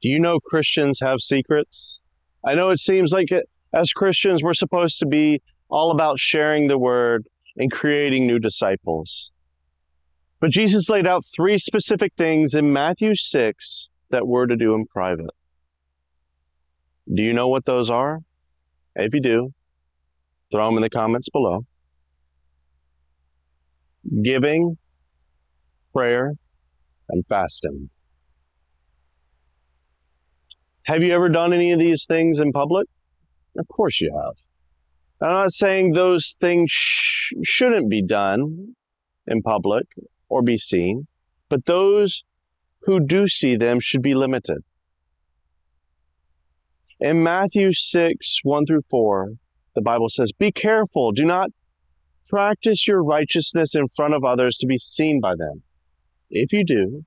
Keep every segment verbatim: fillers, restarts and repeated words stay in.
Do you know Christians have secrets? I know it seems like it, as Christians, we're supposed to be all about sharing the word and creating new disciples. But Jesus laid out three specific things in Matthew six that we're to do in private. Do you know what those are? If you do, throw them in the comments below. Giving, prayer, and fasting. Have you ever done any of these things in public? Of course you have. I'm not saying those things sh- shouldn't be done in public or be seen, but those who do see them should be limited. In Matthew six, one through four, the Bible says, "Be careful, do not practice your righteousness in front of others to be seen by them. If you do,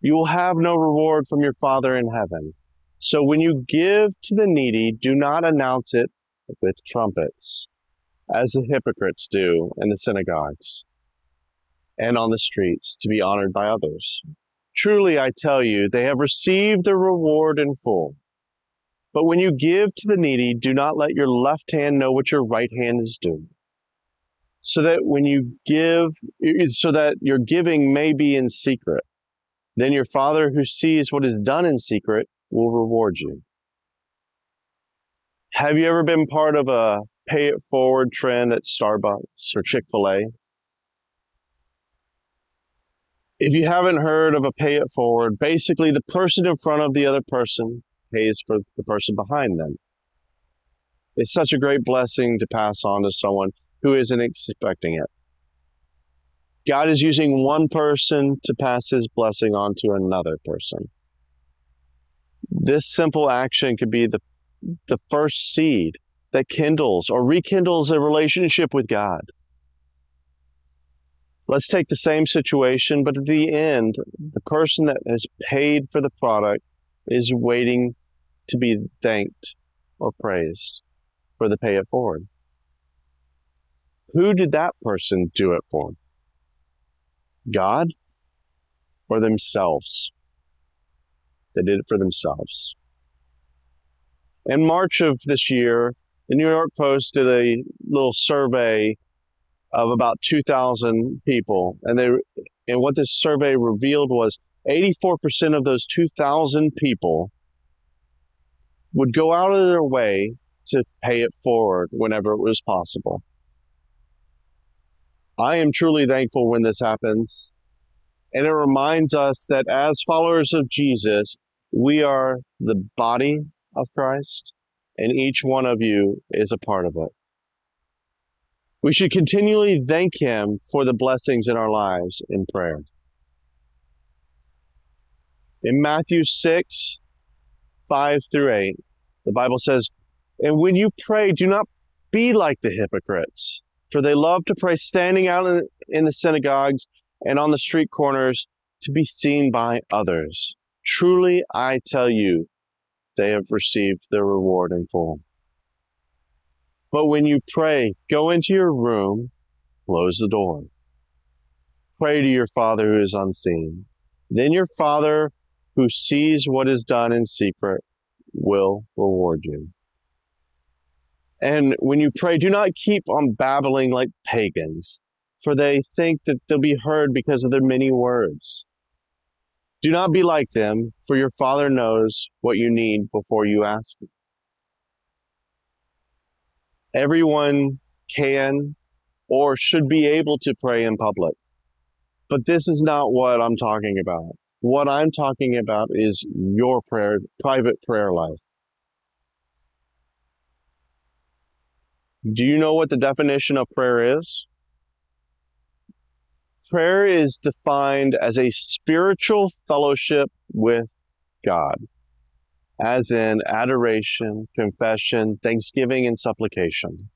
you will have no reward from your Father in heaven. So when you give to the needy, do not announce it with trumpets, as the hypocrites do in the synagogues and on the streets, to be honored by others. Truly, I tell you, they have received their reward in full. But when you give to the needy, do not let your left hand know what your right hand is doing, so that when you give, so that your giving may be in secret. Then your Father who sees what is done in secret will reward you." Have you ever been part of a pay it forward trend at Starbucks or Chick-fil-A? If you haven't heard of a pay it forward, basically the person in front of the other person pays for the person behind them. It's such a great blessing to pass on to someone who isn't expecting it. God is using one person to pass his blessing on to another person. This simple action could be the, the first seed that kindles or rekindles a relationship with God. Let's take the same situation, but at the end, the person that has paid for the product is waiting to be thanked or praised for the pay it forward. Who did that person do it for? God or themselves? They did it for themselves. In March of this year, the New York Post did a little survey of about two thousand people. And they, and what this survey revealed was eighty-four percent of those two thousand people would go out of their way to pay it forward whenever it was possible. I am truly thankful when this happens. And it reminds us that as followers of Jesus, we are the body of Christ, and each one of you is a part of it. We should continually thank him for the blessings in our lives in prayer. In Matthew six, five through eight, the Bible says, "And when you pray, do not be like the hypocrites, for they love to pray standing out in, in the synagogues and on the street corners to be seen by others. Truly, I tell you, they have received their reward in full. But when you pray, go into your room, close the door. Pray to your Father who is unseen. Then your Father who sees what is done in secret will reward you. And when you pray, do not keep on babbling like pagans, for they think that they'll be heard because of their many words. Do not be like them, for your Father knows what you need before you ask him." Everyone can or should be able to pray in public, but this is not what I'm talking about. What I'm talking about is your prayer, private prayer life. Do you know what the definition of prayer is? Prayer is defined as a spiritual fellowship with God, as in adoration, confession, thanksgiving, and supplication.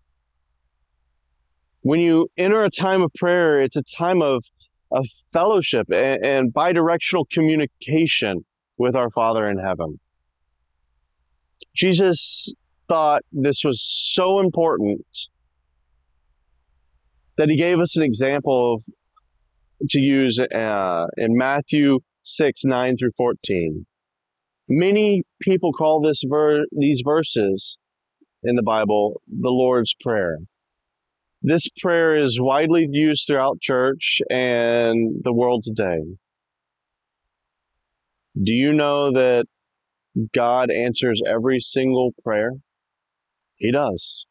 When you enter a time of prayer, it's a time of, of fellowship and, and bidirectional communication with our Father in heaven. Jesus thought this was so important that he gave us an example of to use uh, in Matthew six, nine through fourteen. Many people call this ver- these verses in the Bible the Lord's Prayer. This prayer is widely used throughout church and the world today. Do you know that God answers every single prayer? He does.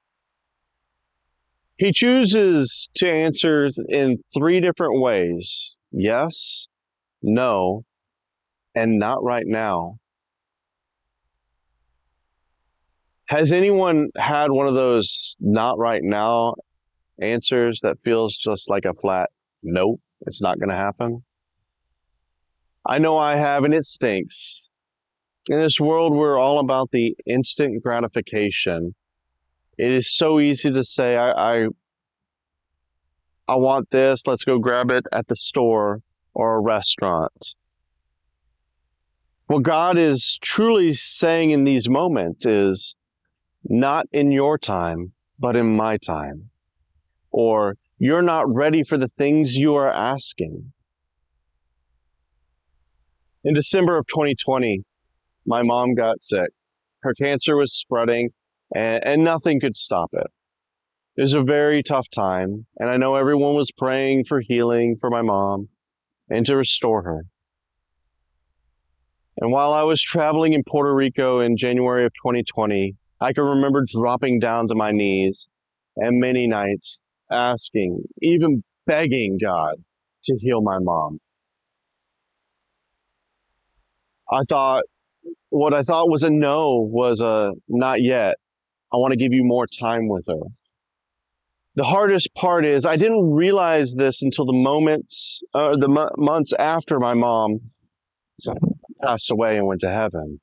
He chooses to answer in three different ways: yes, no, and not right now. Has anyone had one of those not right now answers that feels just like a flat, nope, it's not going to happen? I know I have, and it stinks. In this world, we're all about the instant gratification. It is so easy to say, I, I, I want this, let's go grab it at the store or a restaurant. What God is truly saying in these moments is, not in your time, but in my time. Or, you're not ready for the things you are asking. In December of twenty twenty, my mom got sick. Her cancer was spreading, and, and nothing could stop it. It was a very tough time, and I know everyone was praying for healing for my mom and to restore her. And while I was traveling in Puerto Rico in January of twenty twenty, I can remember dropping down to my knees and many nights asking, even begging God to heal my mom. I thought, what I thought was a no was a not yet. I want to give you more time with her. The hardest part is I didn't realize this until the moments or uh, the m- months after my mom passed away and went to heaven.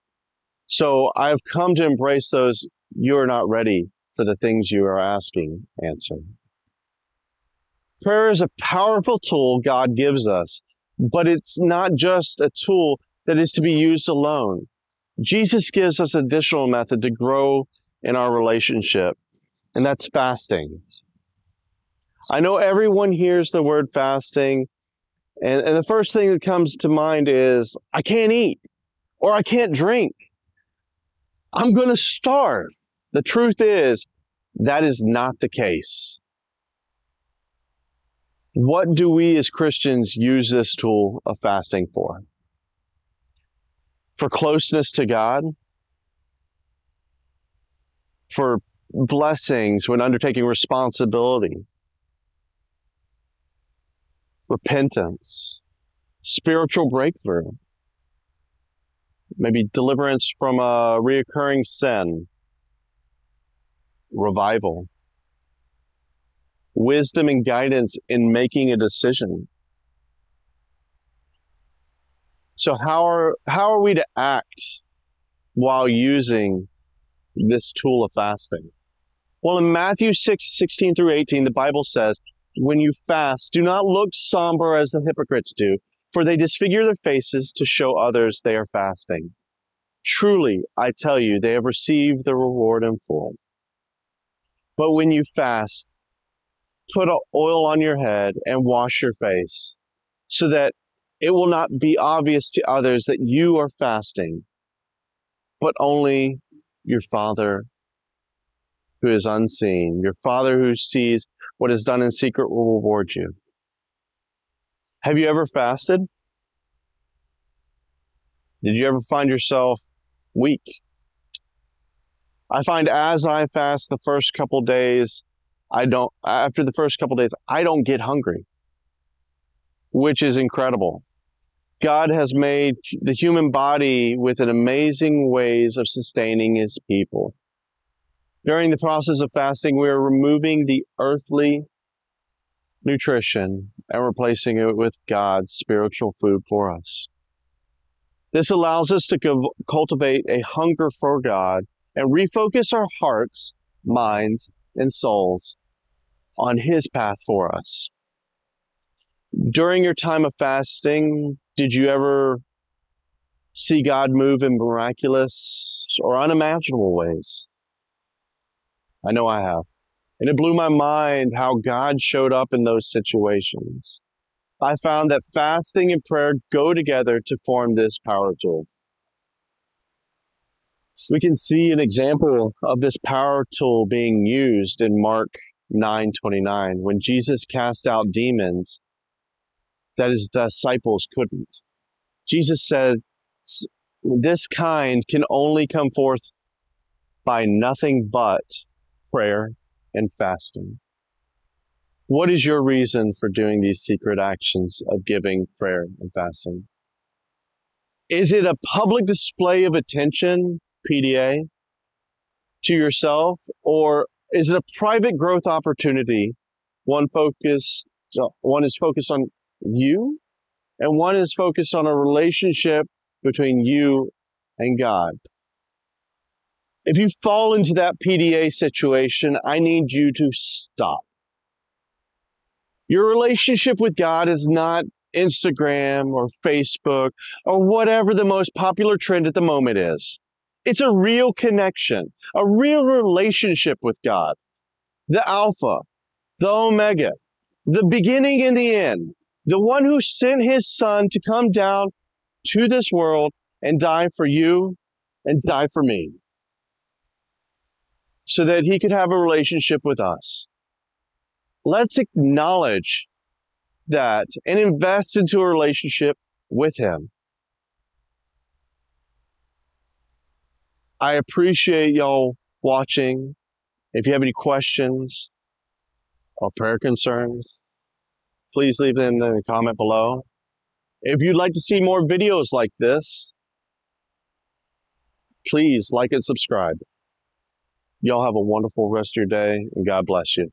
So I've come to embrace those "you're not ready for the things you are asking" answer. Prayer is a powerful tool God gives us, but it's not just a tool that is to be used alone. Jesus gives us an additional method to grow in our relationship, and that's fasting. I know everyone hears the word fasting, and, and the first thing that comes to mind is, I can't eat, or I can't drink. I'm going to starve. The truth is, that is not the case. What do we as Christians use this tool of fasting for? For closeness to God, for blessings when undertaking responsibility, repentance, spiritual breakthrough, maybe deliverance from a reoccurring sin, revival, wisdom and guidance in making a decision. So how are, how are we to act while using this tool of fasting? Well, in Matthew six, sixteen through eighteen, the Bible says, when you fast, do not look somber as the hypocrites do, for they disfigure their faces to show others they are fasting. Truly, I tell you, they have received the reward in full. But when you fast, put oil on your head and wash your face, so that it will not be obvious to others that you are fasting, but only your Father who is unseen. Your Father who sees what is done in secret will reward you. Have you ever fasted? Did you ever find yourself weak? I find as I fast the first couple days, I don't, after the first couple days, I don't get hungry, which is incredible. God has made the human body with an amazing ways of sustaining his people. During the process of fasting, we are removing the earthly nutrition and replacing it with God's spiritual food for us. This allows us to co- cultivate a hunger for God and refocus our hearts, minds, and souls on his path for us. During your time of fasting, did you ever see God move in miraculous or unimaginable ways? I know I have. And it blew my mind how God showed up in those situations. I found that fasting and prayer go together to form this power tool. So we can see an example of this power tool being used in Mark nine twenty-nine, when Jesus cast out demons that his disciples couldn't. Jesus said, this kind can only come forth by nothing but prayer and fasting. What is your reason for doing these secret actions of giving, prayer, and fasting? Is it a public display of attention, P D A, to yourself, or is it a private growth opportunity? One focused, one is focused on you, and one is focused on a relationship between you and God. If you fall into that P D A situation, I need you to stop. Your relationship with God is not Instagram or Facebook or whatever the most popular trend at the moment is. It's a real connection, a real relationship with God, the Alpha, the Omega, the beginning and the end, the one who sent his son to come down to this world and die for you and die for me, so that he could have a relationship with us. Let's acknowledge that and invest into a relationship with him. I appreciate y'all watching. If you have any questions or prayer concerns, please leave them in the comment below. If you'd like to see more videos like this, please like and subscribe. Y'all have a wonderful rest of your day, and God bless you.